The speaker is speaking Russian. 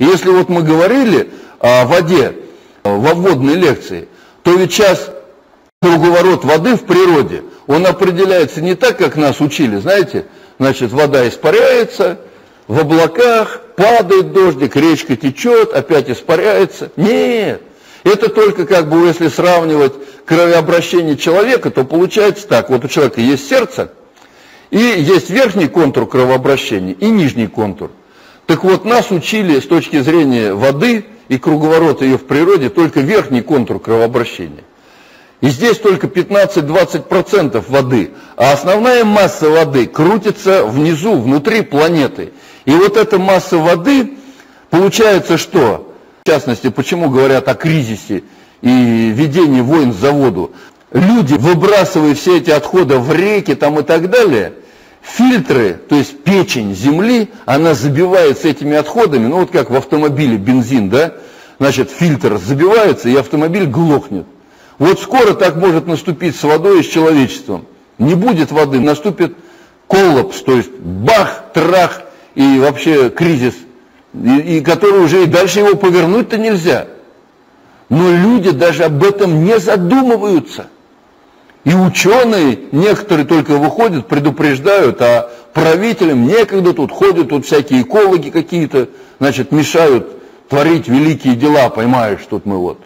И если вот мы говорили о воде во вводной лекции, то ведь сейчас круговорот воды в природе, он определяется не так, как нас учили, знаете, значит, вода испаряется, в облаках падает дождик, речка течет, опять испаряется. Нет, это только как бы если сравнивать кровообращение человека, то получается так, вот у человека есть сердце, и есть верхний контур кровообращения и нижний контур. Так вот, нас учили с точки зрения воды и круговорота ее в природе только верхний контур кровообращения. И здесь только 15-20% воды, а основная масса воды крутится внизу, внутри планеты. И вот эта масса воды, получается что? В частности, почему говорят о кризисе и ведении войн за воду? Люди, выбрасывая все эти отходы в реки там и так далее, фильтры, то есть печень земли, она забивается этими отходами, ну вот как в автомобиле бензин, да? Значит, фильтр забивается, и автомобиль глохнет. Вот скоро так может наступить с водой и с человечеством. Не будет воды, наступит коллапс, то есть бах, трах и вообще кризис, и который уже и дальше его повернуть-то нельзя. Но люди даже об этом не задумываются. И ученые, некоторые только выходят, предупреждают, а правителям некогда, тут ходят, тут всякие экологи какие-то, значит, мешают творить великие дела, понимаешь, тут мы вот.